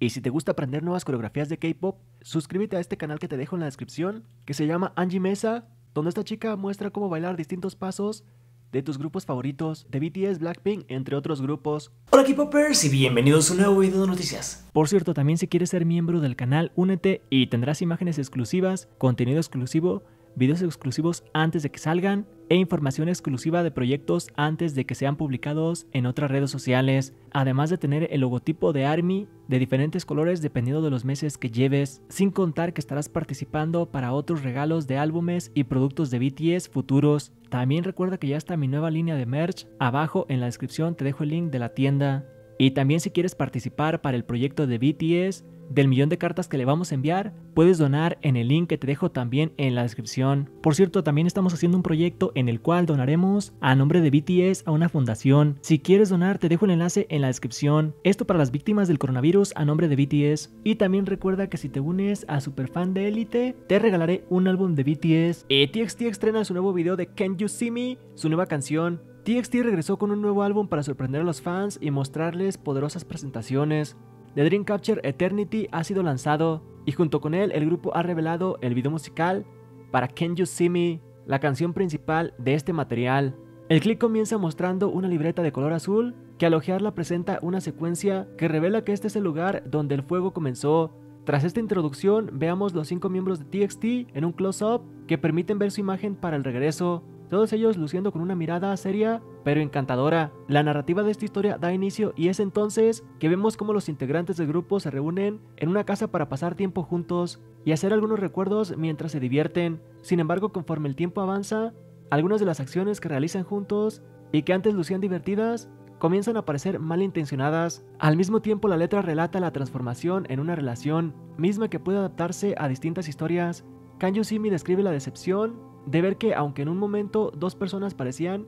Y si te gusta aprender nuevas coreografías de K-pop, suscríbete a este canal que te dejo en la descripción, que se llama Angie Mesa, donde esta chica muestra cómo bailar distintos pasos de tus grupos favoritos, de BTS, Blackpink, entre otros grupos. Hola K-popers y bienvenidos a un nuevo video de noticias. Por cierto, también si quieres ser miembro del canal, únete y tendrás imágenes exclusivas, contenido exclusivo, videos exclusivos antes de que salgan e información exclusiva de proyectos antes de que sean publicados en otras redes sociales, además de tener el logotipo de ARMY de diferentes colores dependiendo de los meses que lleves, sin contar que estarás participando para otros regalos de álbumes y productos de BTS futuros. También recuerda que ya está mi nueva línea de merch, abajo en la descripción te dejo el link de la tienda. Y también si quieres participar para el proyecto de BTS, del millón de cartas que le vamos a enviar, puedes donar en el link que te dejo también en la descripción. Por cierto, también estamos haciendo un proyecto en el cual donaremos a nombre de BTS a una fundación. Si quieres donar, te dejo el enlace en la descripción. Esto para las víctimas del coronavirus a nombre de BTS. Y también recuerda que si te unes a Superfan de Élite, te regalaré un álbum de BTS. TXT estrena su nuevo video de Can You See Me, su nueva canción. TXT regresó con un nuevo álbum para sorprender a los fans y mostrarles poderosas presentaciones. The Dream Chapter: Eternity ha sido lanzado y junto con él el grupo ha revelado el video musical para Can You See Me, la canción principal de este material. El clip comienza mostrando una libreta de color azul que al hojearla presenta una secuencia que revela que este es el lugar donde el fuego comenzó. Tras esta introducción veamos los 5 miembros de TXT en un close-up que permiten ver su imagen para el regreso, todos ellos luciendo con una mirada seria pero encantadora. La narrativa de esta historia da inicio y es entonces que vemos cómo los integrantes del grupo se reúnen en una casa para pasar tiempo juntos y hacer algunos recuerdos mientras se divierten. Sin embargo, conforme el tiempo avanza, algunas de las acciones que realizan juntos y que antes lucían divertidas comienzan a parecer malintencionadas. Al mismo tiempo, la letra relata la transformación en una relación, misma que puede adaptarse a distintas historias. Can You See Me describe la decepción de ver que, aunque en un momento dos personas parecían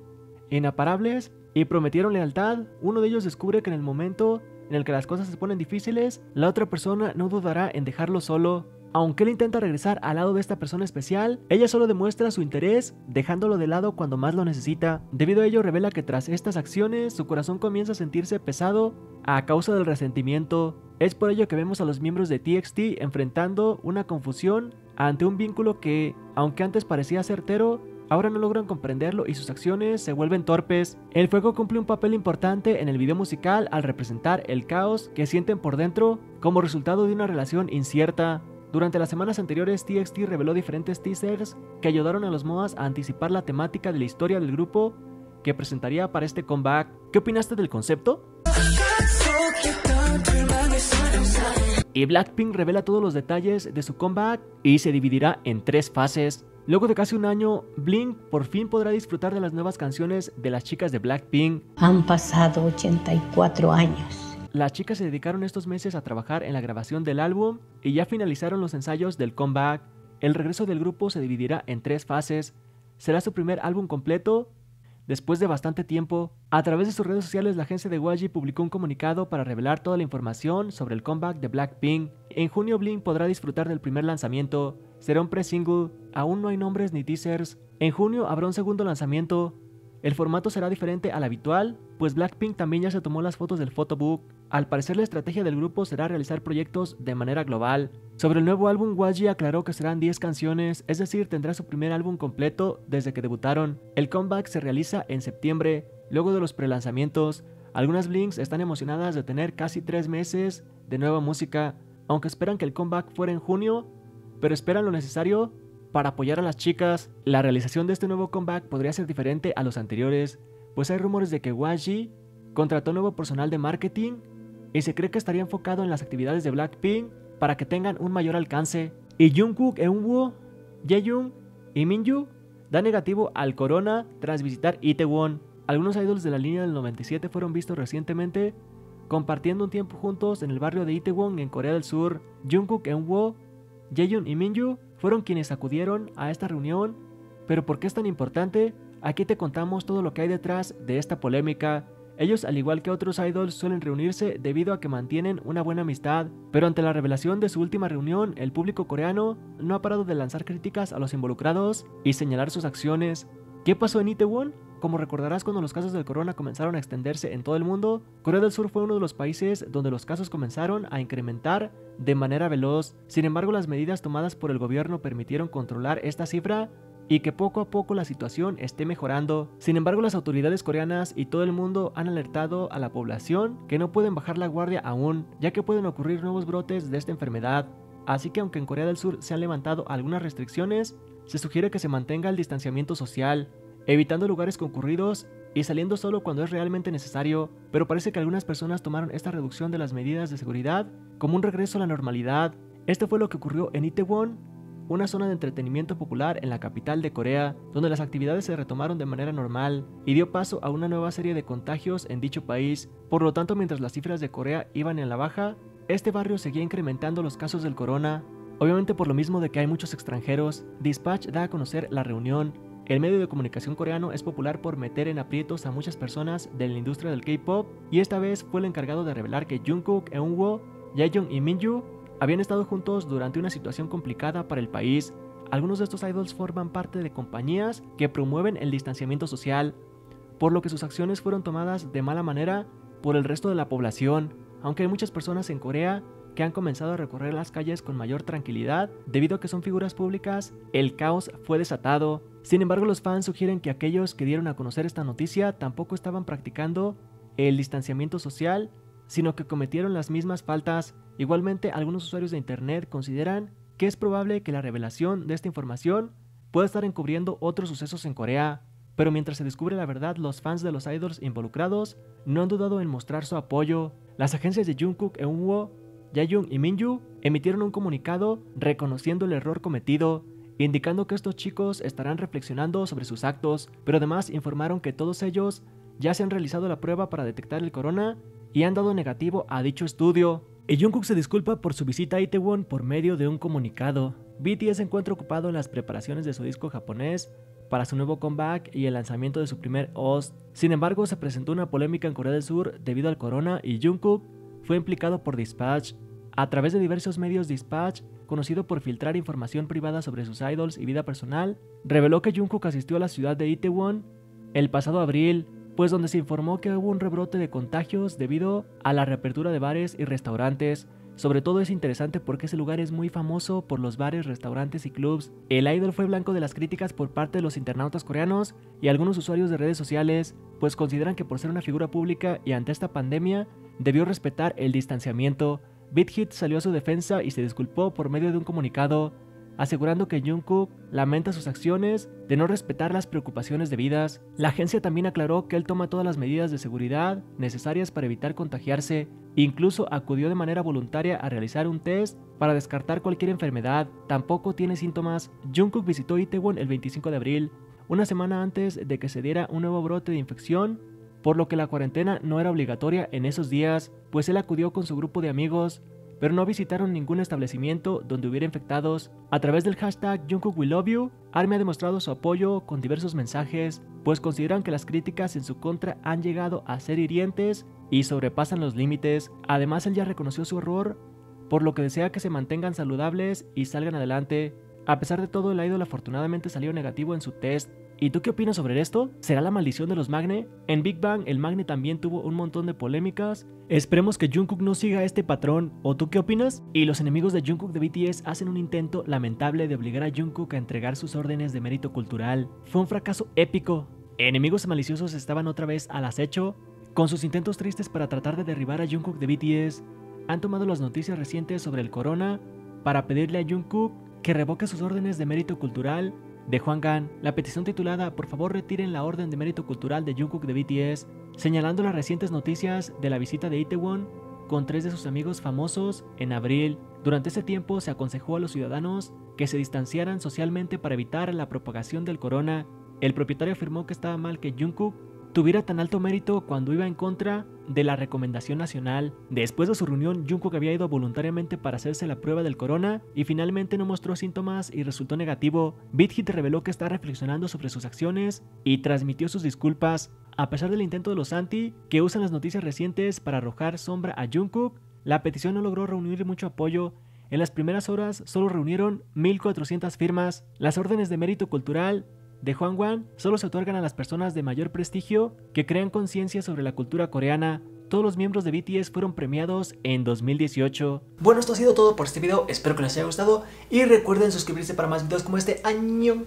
inaparables y prometieron lealtad, uno de ellos descubre que en el momento en el que las cosas se ponen difíciles, la otra persona no dudará en dejarlo solo. Aunque él intenta regresar al lado de esta persona especial, ella solo demuestra su interés, dejándolo de lado cuando más lo necesita. Debido a ello, revela que tras estas acciones, su corazón comienza a sentirse pesado a causa del resentimiento. Es por ello que vemos a los miembros de TXT enfrentando una confusión ante un vínculo que, aunque antes parecía certero, ahora no logran comprenderlo y sus acciones se vuelven torpes. El fuego cumple un papel importante en el video musical al representar el caos que sienten por dentro como resultado de una relación incierta. Durante las semanas anteriores, TXT reveló diferentes teasers que ayudaron a los MOAs a anticipar la temática de la historia del grupo que presentaría para este comeback. ¿Qué opinaste del concepto? Y Blackpink revela todos los detalles de su comeback y se dividirá en 3 fases. Luego de casi un año, Blink por fin podrá disfrutar de las nuevas canciones de las chicas de Blackpink. Han pasado 84 años. Las chicas se dedicaron estos meses a trabajar en la grabación del álbum y ya finalizaron los ensayos del comeback. El regreso del grupo se dividirá en 3 fases. Será su primer álbum completo después de bastante tiempo. A través de sus redes sociales, la agencia de Waji publicó un comunicado para revelar toda la información sobre el comeback de Blackpink. En junio, Blink podrá disfrutar del primer lanzamiento. Será un pre-single, aún no hay nombres ni teasers. En junio habrá un segundo lanzamiento. El formato será diferente al habitual, pues Blackpink también ya se tomó las fotos del photobook. Al parecer, la estrategia del grupo será realizar proyectos de manera global. Sobre el nuevo álbum, Wagi aclaró que serán 10 canciones, es decir, tendrá su primer álbum completo desde que debutaron. El comeback se realiza en septiembre, luego de los prelanzamientos. Algunas Blinks están emocionadas de tener casi 3 meses de nueva música, aunque esperan que el comeback fuera en junio, pero esperan lo necesario para apoyar a las chicas. La realización de este nuevo comeback podría ser diferente a los anteriores, pues hay rumores de que YG contrató nuevo personal de marketing y se cree que estaría enfocado en las actividades de Blackpink para que tengan un mayor alcance. Y Jungkook, Eunwoo, Jaehyun y Minju dan negativo al corona tras visitar Itaewon. Algunos idols de la línea del 97 fueron vistos recientemente compartiendo un tiempo juntos en el barrio de Itaewon en Corea del Sur. Jungkook, Eunwoo, Jaehyun y Minju fueron quienes acudieron a esta reunión, pero ¿por qué es tan importante? Aquí te contamos todo lo que hay detrás de esta polémica. Ellos, al igual que otros idols, suelen reunirse debido a que mantienen una buena amistad, pero ante la revelación de su última reunión, el público coreano no ha parado de lanzar críticas a los involucrados y señalar sus acciones. ¿Qué pasó en Itaewon? Como recordarás, cuando los casos del corona comenzaron a extenderse en todo el mundo, Corea del Sur fue uno de los países donde los casos comenzaron a incrementar de manera veloz. Sin embargo, las medidas tomadas por el gobierno permitieron controlar esta cifra y que poco a poco la situación esté mejorando. Sin embargo, las autoridades coreanas y todo el mundo han alertado a la población que no pueden bajar la guardia aún, ya que pueden ocurrir nuevos brotes de esta enfermedad. Así que aunque en Corea del Sur se han levantado algunas restricciones, se sugiere que se mantenga el distanciamiento social, evitando lugares concurridos y saliendo solo cuando es realmente necesario, pero parece que algunas personas tomaron esta reducción de las medidas de seguridad como un regreso a la normalidad. Esto fue lo que ocurrió en Itaewon, una zona de entretenimiento popular en la capital de Corea, donde las actividades se retomaron de manera normal y dio paso a una nueva serie de contagios en dicho país. Por lo tanto, mientras las cifras de Corea iban en la baja, este barrio seguía incrementando los casos del corona. Obviamente por lo mismo de que hay muchos extranjeros, Dispatch da a conocer la reunión. El medio de comunicación coreano es popular por meter en aprietos a muchas personas de la industria del K-pop, y esta vez fue el encargado de revelar que Jungkook, Eunwoo, Jaehyun y Minju habían estado juntos durante una situación complicada para el país. Algunos de estos idols forman parte de compañías que promueven el distanciamiento social, por lo que sus acciones fueron tomadas de mala manera por el resto de la población. Aunque hay muchas personas en Corea que han comenzado a recorrer las calles con mayor tranquilidad, debido a que son figuras públicas, el caos fue desatado. Sin embargo, los fans sugieren que aquellos que dieron a conocer esta noticia tampoco estaban practicando el distanciamiento social, sino que cometieron las mismas faltas. Igualmente, algunos usuarios de internet consideran que es probable que la revelación de esta información pueda estar encubriendo otros sucesos en Corea. Pero mientras se descubre la verdad, los fans de los idols involucrados no han dudado en mostrar su apoyo. Las agencias de Jungkook, Eunwoo, Jaehyun y Minju emitieron un comunicado reconociendo el error cometido, indicando que estos chicos estarán reflexionando sobre sus actos, pero además informaron que todos ellos ya se han realizado la prueba para detectar el corona y han dado negativo a dicho estudio. Y Jungkook se disculpa por su visita a Itaewon por medio de un comunicado. BTS se encuentra ocupado en las preparaciones de su disco japonés para su nuevo comeback y el lanzamiento de su primer OST. Sin embargo, se presentó una polémica en Corea del Sur debido al corona y Jungkook fue implicado por Dispatch. A través de diversos medios, Dispatch, conocido por filtrar información privada sobre sus idols y vida personal, reveló que Jungkook asistió a la ciudad de Itaewon el pasado abril, pues donde se informó que hubo un rebrote de contagios debido a la reapertura de bares y restaurantes. Sobre todo es interesante porque ese lugar es muy famoso por los bares, restaurantes y clubs. El idol fue blanco de las críticas por parte de los internautas coreanos y algunos usuarios de redes sociales, pues consideran que por ser una figura pública y ante esta pandemia, debió respetar el distanciamiento. Big Hit salió a su defensa y se disculpó por medio de un comunicado, asegurando que Jungkook lamenta sus acciones de no respetar las preocupaciones debidas. La agencia también aclaró que él toma todas las medidas de seguridad necesarias para evitar contagiarse. Incluso acudió de manera voluntaria a realizar un test para descartar cualquier enfermedad. Tampoco tiene síntomas. Jungkook visitó Itaewon el 25 de abril, una semana antes de que se diera un nuevo brote de infección, por lo que la cuarentena no era obligatoria en esos días, pues él acudió con su grupo de amigos, pero no visitaron ningún establecimiento donde hubiera infectados. A través del hashtag Jungkook We Love You, ARMY ha demostrado su apoyo con diversos mensajes, pues consideran que las críticas en su contra han llegado a ser hirientes y sobrepasan los límites. Además, él ya reconoció su error, por lo que desea que se mantengan saludables y salgan adelante. A pesar de todo, el idol afortunadamente salió negativo en su test. ¿Y tú qué opinas sobre esto? ¿Será la maldición de los Magne? En Big Bang, el Magne también tuvo un montón de polémicas. Esperemos que Jungkook no siga este patrón. ¿O tú qué opinas? Y los enemigos de Jungkook de BTS hacen un intento lamentable de obligar a Jungkook a entregar sus órdenes de mérito cultural. Fue un fracaso épico. Enemigos maliciosos estaban otra vez al acecho, con sus intentos tristes para tratar de derribar a Jungkook de BTS. Han tomado las noticias recientes sobre el corona para pedirle a Jungkook que revoque sus órdenes de mérito cultural de Hwangan. La petición titulada "Por favor retiren la orden de mérito cultural de Jungkook de BTS", señalando las recientes noticias de la visita de Itaewon con tres de sus amigos famosos en abril. Durante ese tiempo se aconsejó a los ciudadanos que se distanciaran socialmente para evitar la propagación del corona. El propietario afirmó que estaba mal que Jungkook tuviera tan alto mérito cuando iba en contra de la recomendación nacional. Después de su reunión, Jungkook había ido voluntariamente para hacerse la prueba del corona y finalmente no mostró síntomas y resultó negativo. Big Hit reveló que está reflexionando sobre sus acciones y transmitió sus disculpas. A pesar del intento de los anti, que usan las noticias recientes para arrojar sombra a Jungkook, la petición no logró reunir mucho apoyo. En las primeras horas solo reunieron 1400 firmas. Las órdenes de mérito cultural de Hwangwan solo se otorgan a las personas de mayor prestigio que crean conciencia sobre la cultura coreana. Todos los miembros de BTS fueron premiados en 2018. Bueno, esto ha sido todo por este video, espero que les haya gustado y recuerden suscribirse para más videos como este año.